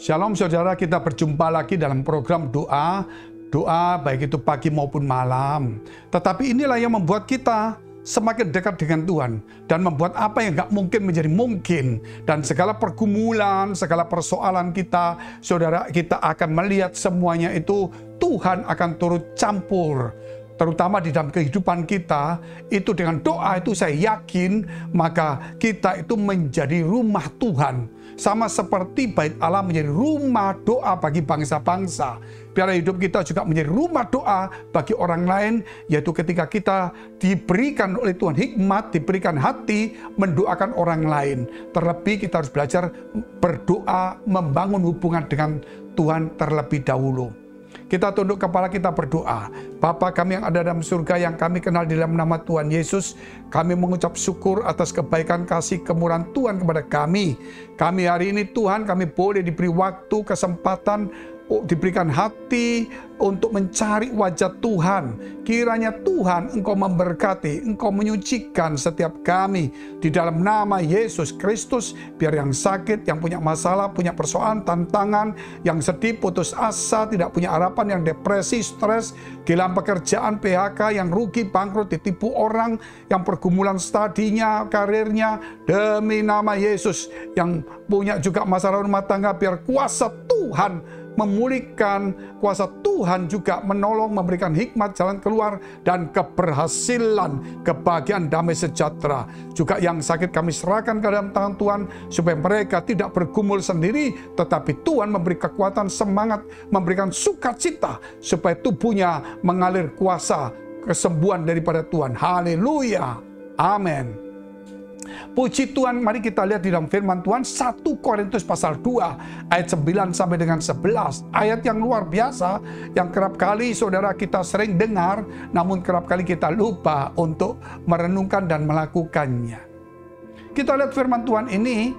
Shalom saudara, kita berjumpa lagi dalam program doa baik itu pagi maupun malam. Tetapi inilah yang membuat kita semakin dekat dengan Tuhan dan membuat apa yang gak mungkin menjadi mungkin. Dan segala pergumulan, segala persoalan kita, saudara, kita akan melihat semuanya itu Tuhan akan turut campur. Terutama di dalam kehidupan kita, itu dengan doa itu saya yakin, maka kita itu menjadi rumah Tuhan. Sama seperti bait Allah menjadi rumah doa bagi bangsa-bangsa. Biarlah hidup kita juga menjadi rumah doa bagi orang lain, yaitu ketika kita diberikan oleh Tuhan hikmat, diberikan hati, mendoakan orang lain. Terlebih kita harus belajar berdoa, membangun hubungan dengan Tuhan terlebih dahulu. Kita tunduk kepala, kita berdoa. Bapa kami yang ada dalam surga, yang kami kenal di dalam nama Tuhan Yesus, kami mengucap syukur atas kebaikan, kasih, kemurahan Tuhan kepada kami. Kami hari ini Tuhan, kami boleh diberi waktu, kesempatan, diberikan hati untuk mencari wajah Tuhan. Kiranya Tuhan Engkau memberkati, Engkau menyucikan setiap kami. Di dalam nama Yesus Kristus, biar yang sakit, yang punya masalah, punya persoalan, tantangan, yang sedih, putus asa, tidak punya harapan, yang depresi, stres, kehilangan pekerjaan, PHK, yang rugi, bangkrut, ditipu orang, yang pergumulan studinya, karirnya, demi nama Yesus, yang punya juga masalah rumah tangga, biar kuasa Tuhan memulihkan, kuasa Tuhan juga menolong, memberikan hikmat, jalan keluar, dan keberhasilan, kebahagiaan, damai sejahtera. Juga yang sakit kami serahkan ke dalam tangan Tuhan, supaya mereka tidak bergumul sendiri, tetapi Tuhan memberi kekuatan, semangat, memberikan sukacita, supaya tubuhnya mengalir kuasa, kesembuhan daripada Tuhan. Haleluya. Amin. Puji Tuhan, mari kita lihat di dalam firman Tuhan 1 Korintus pasal 2 ayat 9 sampai dengan 11. Ayat yang luar biasa, yang kerap kali saudara kita sering dengar, namun kerap kali kita lupa untuk merenungkan dan melakukannya. Kita lihat firman Tuhan ini,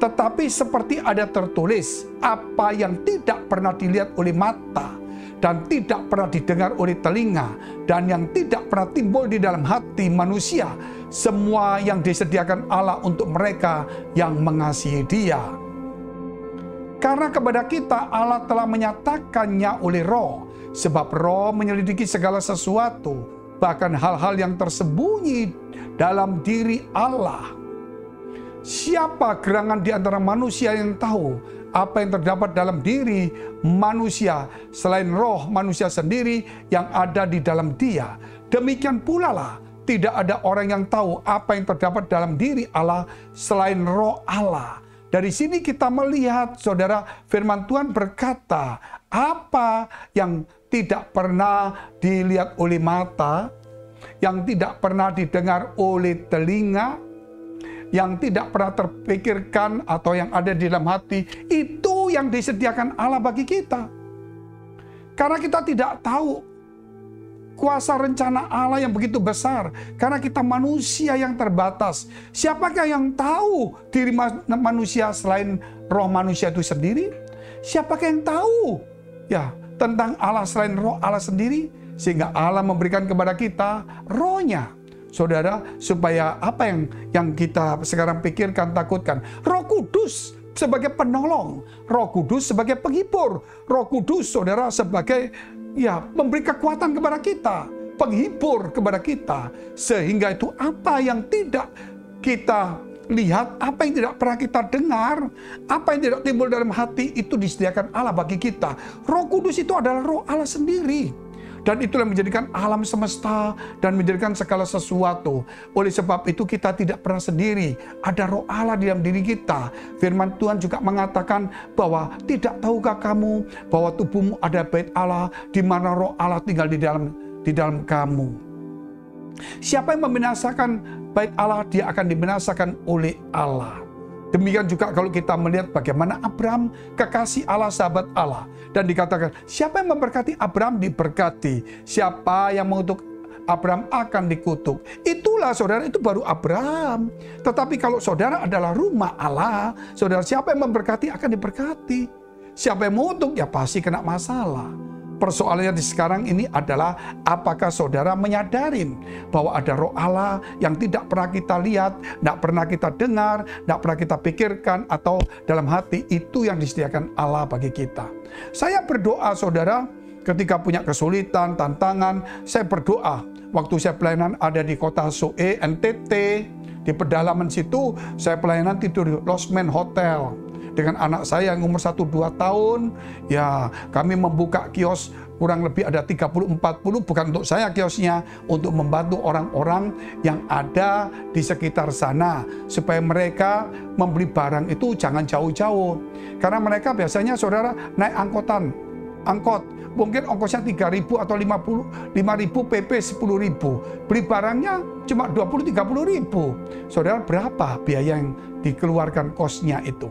tetapi seperti ada tertulis, apa yang tidak pernah dilihat oleh mata, dan tidak pernah didengar oleh telinga, dan yang tidak pernah timbul di dalam hati manusia, semua yang disediakan Allah untuk mereka yang mengasihi Dia. Karena kepada kita Allah telah menyatakannya oleh Roh, sebab Roh menyelidiki segala sesuatu, bahkan hal-hal yang tersembunyi dalam diri Allah. Siapa gerangan di antara manusia yang tahu apa yang terdapat dalam diri manusia selain roh manusia sendiri yang ada di dalam dia? Demikian pula lah, tidak ada orang yang tahu apa yang terdapat dalam diri Allah selain roh Allah. Dari sini kita melihat, saudara, firman Tuhan berkata, apa yang tidak pernah dilihat oleh mata, yang tidak pernah didengar oleh telinga, yang tidak pernah terpikirkan atau yang ada di dalam hati, itu yang disediakan Allah bagi kita. Karena kita tidak tahu kuasa rencana Allah yang begitu besar, karena kita manusia yang terbatas. Siapakah yang tahu diri manusia selain roh manusia itu sendiri? Siapakah yang tahu ya tentang Allah selain roh Allah sendiri? Sehingga Allah memberikan kepada kita rohnya, saudara, supaya apa yang kita sekarang pikirkan, takutkan, Roh Kudus sebagai penolong, Roh Kudus sebagai penghibur, Roh Kudus, saudara, sebagai memberi kekuatan kepada kita, penghibur kepada kita, sehingga itu apa yang tidak kita lihat, apa yang tidak pernah kita dengar, apa yang tidak timbul dalam hati, itu disediakan Allah bagi kita. Roh Kudus itu adalah roh Allah sendiri. Dan itulah menjadikan alam semesta dan menjadikan segala sesuatu. Oleh sebab itu kita tidak pernah sendiri. Ada roh Allah di dalam diri kita. Firman Tuhan juga mengatakan bahwa tidak tahukah kamu bahwa tubuhmu ada bait Allah, di mana roh Allah tinggal di dalam kamu. Siapa yang membinasakan bait Allah, dia akan dibinasakan oleh Allah. Demikian juga kalau kita melihat bagaimana Abraham, kekasih Allah, sahabat Allah. Dan dikatakan, siapa yang memberkati Abraham diberkati. Siapa yang mengutuk Abraham akan dikutuk. Itulah, saudara, itu baru Abraham. Tetapi kalau saudara adalah rumah Allah, saudara, siapa yang memberkati akan diberkati. Siapa yang mengutuk, ya pasti kena masalah. persoalannya di sekarang ini adalah apakah saudara menyadarin bahwa ada roh Allah yang tidak pernah kita lihat, tidak pernah kita dengar, tidak pernah kita pikirkan, atau dalam hati itu yang disediakan Allah bagi kita. Saya berdoa saudara, ketika punya kesulitan, tantangan, saya berdoa. Waktu saya pelayanan ada di kota Soe, NTT, di pedalaman situ, saya pelayanan tidur di Losmen Hotel. Dengan anak saya yang umur 1-2 tahun, ya kami membuka kios kurang lebih ada 30-40, bukan untuk saya kiosnya, untuk membantu orang-orang yang ada di sekitar sana. Supaya mereka membeli barang itu jangan jauh-jauh. Karena mereka biasanya saudara naik angkot, mungkin ongkosnya 3.000 atau 5.000 PP 10.000. Beli barangnya cuma 20-30.000. Saudara, berapa biaya yang dikeluarkan kosnya itu?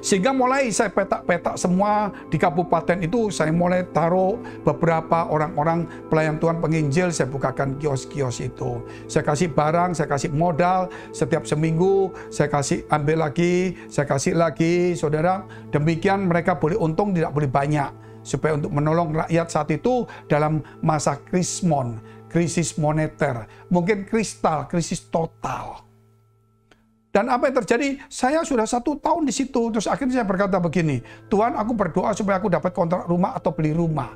Sehingga mulai saya petak-petak semua di kabupaten itu, saya mulai taruh beberapa orang-orang pelayan Tuhan penginjil, saya bukakan kios-kios itu. Saya kasih barang, saya kasih modal, setiap seminggu saya kasih ambil lagi, saya kasih lagi, saudara. Demikian mereka boleh untung, tidak boleh banyak. Supaya untuk menolong rakyat saat itu dalam masa krismon, krisis moneter, mungkin krisis total. Dan apa yang terjadi? Saya sudah 1 tahun di situ. Terus akhirnya saya berkata begini, Tuhan, aku berdoa supaya aku dapat kontrak rumah atau beli rumah.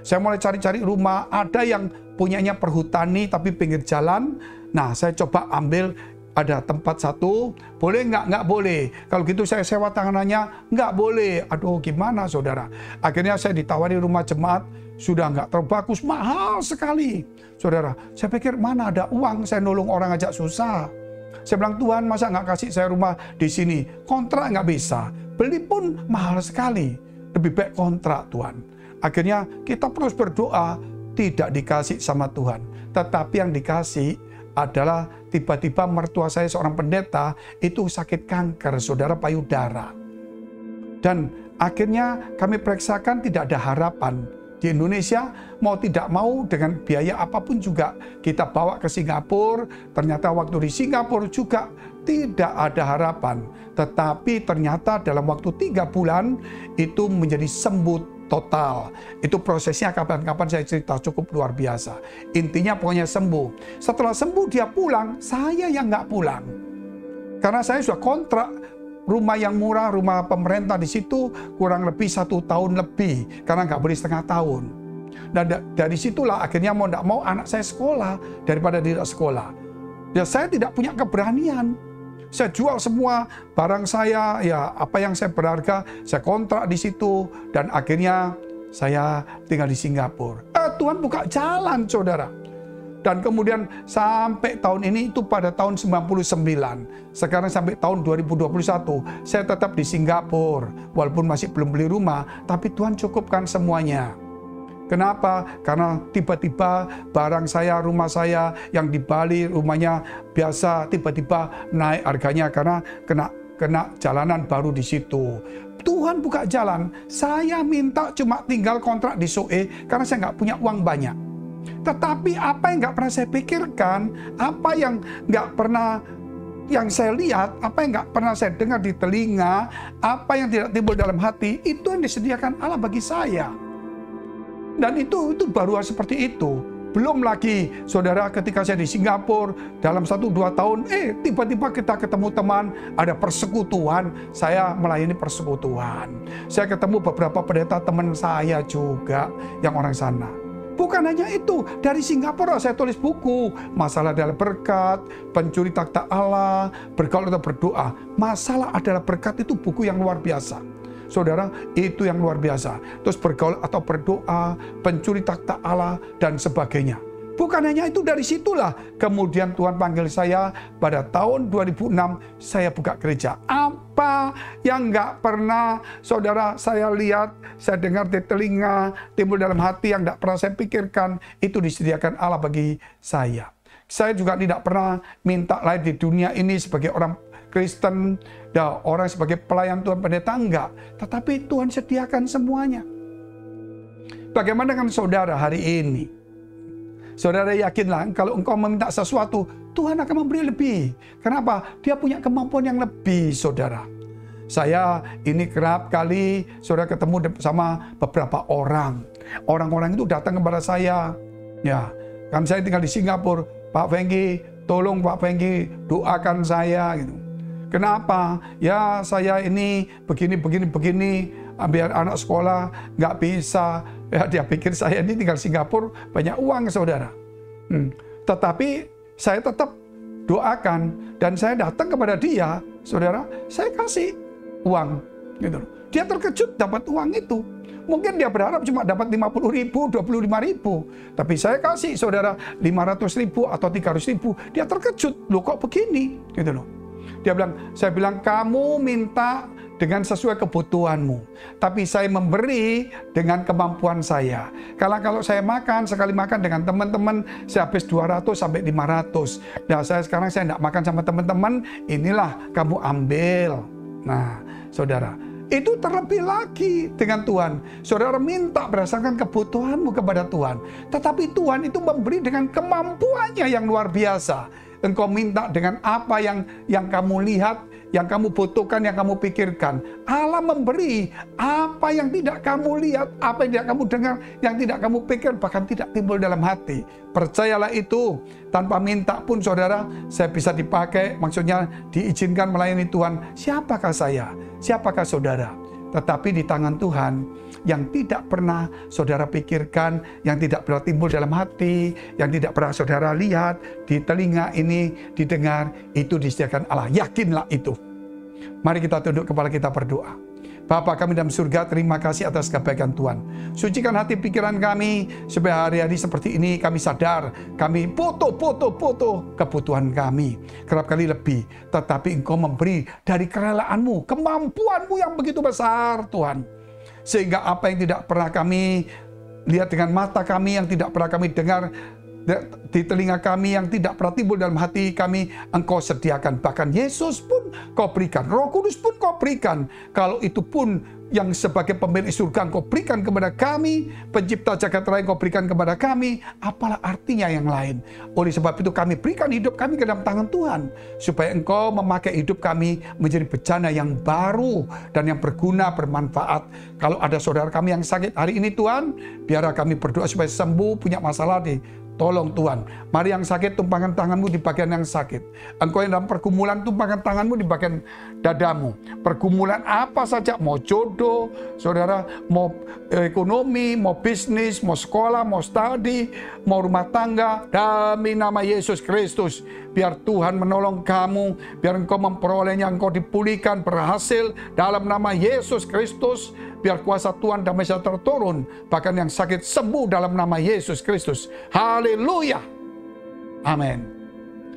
Saya mulai cari-cari rumah. Ada yang punyanya perhutani tapi pinggir jalan. Nah, saya coba ambil, ada tempat satu. Boleh nggak? Nggak boleh. Kalau gitu saya sewa tanganannya. Nggak boleh. Aduh, gimana saudara? Akhirnya saya ditawari rumah jemaat. Sudah nggak terbagus. Mahal sekali. Saudara, saya pikir mana ada uang. Saya nolong orang aja susah. Saya bilang, Tuhan, masa nggak kasih saya rumah di sini? Kontrak nggak bisa. Beli pun mahal sekali. Lebih baik kontrak, Tuhan. Akhirnya kita terus berdoa, tidak dikasih sama Tuhan. Tetapi yang dikasih adalah tiba-tiba mertua saya seorang pendeta itu sakit kanker, saudara, payudara. Dan akhirnya kami periksakan tidak ada harapan. Di Indonesia mau tidak mau dengan biaya apapun juga kita bawa ke Singapura. Ternyata waktu di Singapura juga tidak ada harapan. Tetapi ternyata dalam waktu 3 bulan itu menjadi sembuh total. Itu prosesnya kapan-kapan saya cerita, cukup luar biasa. Intinya pokoknya sembuh. Setelah sembuh dia pulang, saya yang nggak pulang. Karena saya sudah kontrak rumah yang murah, rumah pemerintah di situ kurang lebih 1 tahun lebih. Karena nggak beli setengah tahun. Dan dari situlah akhirnya mau nggak mau anak saya sekolah daripada tidak sekolah. Ya saya tidak punya keberanian. Saya jual semua barang saya, ya apa yang saya berharga, saya kontrak di situ. Dan akhirnya saya tinggal di Singapura. Tuhan buka jalan, saudara. Dan kemudian sampai tahun ini itu pada tahun 99. Sekarang sampai tahun 2021 saya tetap di Singapura. Walaupun masih belum beli rumah, tapi Tuhan cukupkan semuanya. Kenapa? Karena tiba-tiba barang saya, rumah saya yang di Bali, rumahnya biasa, tiba-tiba naik harganya karena kena jalanan baru di situ. Tuhan buka jalan. Saya minta cuma tinggal kontrak di Soe karena saya nggak punya uang banyak. Tetapi apa yang nggak pernah saya pikirkan, apa yang nggak pernah yang saya lihat, apa yang nggak pernah saya dengar di telinga, apa yang tidak timbul dalam hati, itu yang disediakan Allah bagi saya. Dan itu baru seperti itu. Belum lagi, saudara, ketika saya di Singapura, dalam 1-2 tahun, tiba-tiba kita ketemu teman, ada persekutuan, saya melayani persekutuan. Saya ketemu beberapa pendeta teman saya juga, yang orang sana. Bukan hanya itu, dari Singapura saya tulis buku, masalah adalah berkat, pencuri takhta Allah, bergaul atau berdoa. Masalah adalah berkat itu buku yang luar biasa. Saudara, itu yang luar biasa. Terus bergaul atau berdoa, pencuri takhta Allah, dan sebagainya. Bukan hanya itu, dari situlah kemudian Tuhan panggil saya pada tahun 2006, saya buka gereja. Apa yang nggak pernah, saudara, saya lihat, saya dengar di telinga, timbul dalam hati yang nggak pernah saya pikirkan, itu disediakan Allah bagi saya. Saya juga tidak pernah minta lahir di dunia ini sebagai orang Kristen, dan orang sebagai pelayan Tuhan pendeta, enggak. Tetapi Tuhan sediakan semuanya. Bagaimana dengan saudara hari ini? Saudara, yakinlah kalau engkau meminta sesuatu, Tuhan akan memberi lebih. Kenapa? Dia punya kemampuan yang lebih, saudara. Saya ini kerap kali saudara ketemu sama beberapa orang. Orang-orang itu datang kepada saya. Ya, kan saya tinggal di Singapura. Pak Fengky, tolong Pak Fengky, doakan saya. Gitu. Kenapa? Ya saya ini begini. Biar anak sekolah nggak bisa. Ya, dia pikir saya ini tinggal di Singapura, banyak uang saudara. Tetapi saya tetap doakan dan saya datang kepada dia, saudara, saya kasih uang. Gitu. Dia terkejut dapat uang itu. Mungkin dia berharap cuma dapat 50.000, 25.000. Tapi saya kasih saudara 500.000 atau 300.000. Dia terkejut, loh kok begini? Gitu loh. Dia bilang, saya bilang kamu minta dengan sesuai kebutuhanmu. Tapi saya memberi dengan kemampuan saya. Kalau saya makan, sekali makan dengan teman-teman, saya habis 200 sampai 500. Nah, sekarang saya tidak makan sama teman-teman, inilah kamu ambil. Nah, saudara, itu terlebih lagi dengan Tuhan. Saudara minta berdasarkan kebutuhanmu kepada Tuhan. Tetapi Tuhan itu memberi dengan kemampuannya yang luar biasa. Engkau minta dengan apa yang kamu lihat, yang kamu butuhkan, yang kamu pikirkan. Allah memberi apa yang tidak kamu lihat, apa yang tidak kamu dengar, yang tidak kamu pikir, bahkan tidak timbul dalam hati. Percayalah itu, tanpa minta pun saudara, saya bisa dipakai, maksudnya diizinkan melayani Tuhan. Siapakah saya? Siapakah saudara? Tetapi di tangan Tuhan, yang tidak pernah saudara pikirkan, yang tidak pernah timbul dalam hati, yang tidak pernah saudara lihat, di telinga ini didengar, itu disediakan Allah. Yakinlah itu. Mari kita tunduk kepala kita berdoa. Bapa kami dalam surga, terima kasih atas kebaikan Tuhan. Sucikan hati pikiran kami, supaya hari-hari seperti ini kami sadar, kami foto kebutuhan kami. Kerap kali lebih, tetapi Engkau memberi dari kerelaanmu, kemampuanmu yang begitu besar Tuhan. Sehingga apa yang tidak pernah kami lihat dengan mata kami, yang tidak pernah kami dengar, di telinga kami, yang tidak pernah timbul dalam hati kami, Engkau sediakan. Bahkan Yesus pun Kau berikan, Roh Kudus pun Kau berikan. Kalau itu pun yang sebagai pemilik surga Engkau berikan kepada kami, pencipta jagat raya Engkau berikan kepada kami, apalah artinya yang lain. Oleh sebab itu kami berikan hidup kami ke dalam tangan Tuhan, supaya Engkau memakai hidup kami menjadi bejana yang baru dan yang berguna, bermanfaat. Kalau ada saudara kami yang sakit hari ini Tuhan, biarlah kami berdoa supaya sembuh, punya masalah di tolong Tuhan, mari yang sakit tumpangkan tanganmu di bagian yang sakit. Engkau yang dalam pergumulan tumpangkan tanganmu di bagian dadamu. Pergumulan apa saja, mau jodoh, saudara, mau ekonomi, mau bisnis, mau sekolah, mau studi, mau rumah tangga. Demi nama Yesus Kristus, biar Tuhan menolong kamu, biar engkau memperolehnya, engkau dipulihkan, berhasil dalam nama Yesus Kristus. Biar kuasa Tuhan damai sejahtera turun, bahkan yang sakit sembuh dalam nama Yesus Kristus. Haleluya. Amin.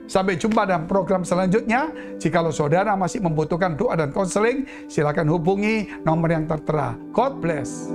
Sampai jumpa dalam program selanjutnya. Jikalau saudara masih membutuhkan doa dan konseling, silakan hubungi nomor yang tertera. God bless.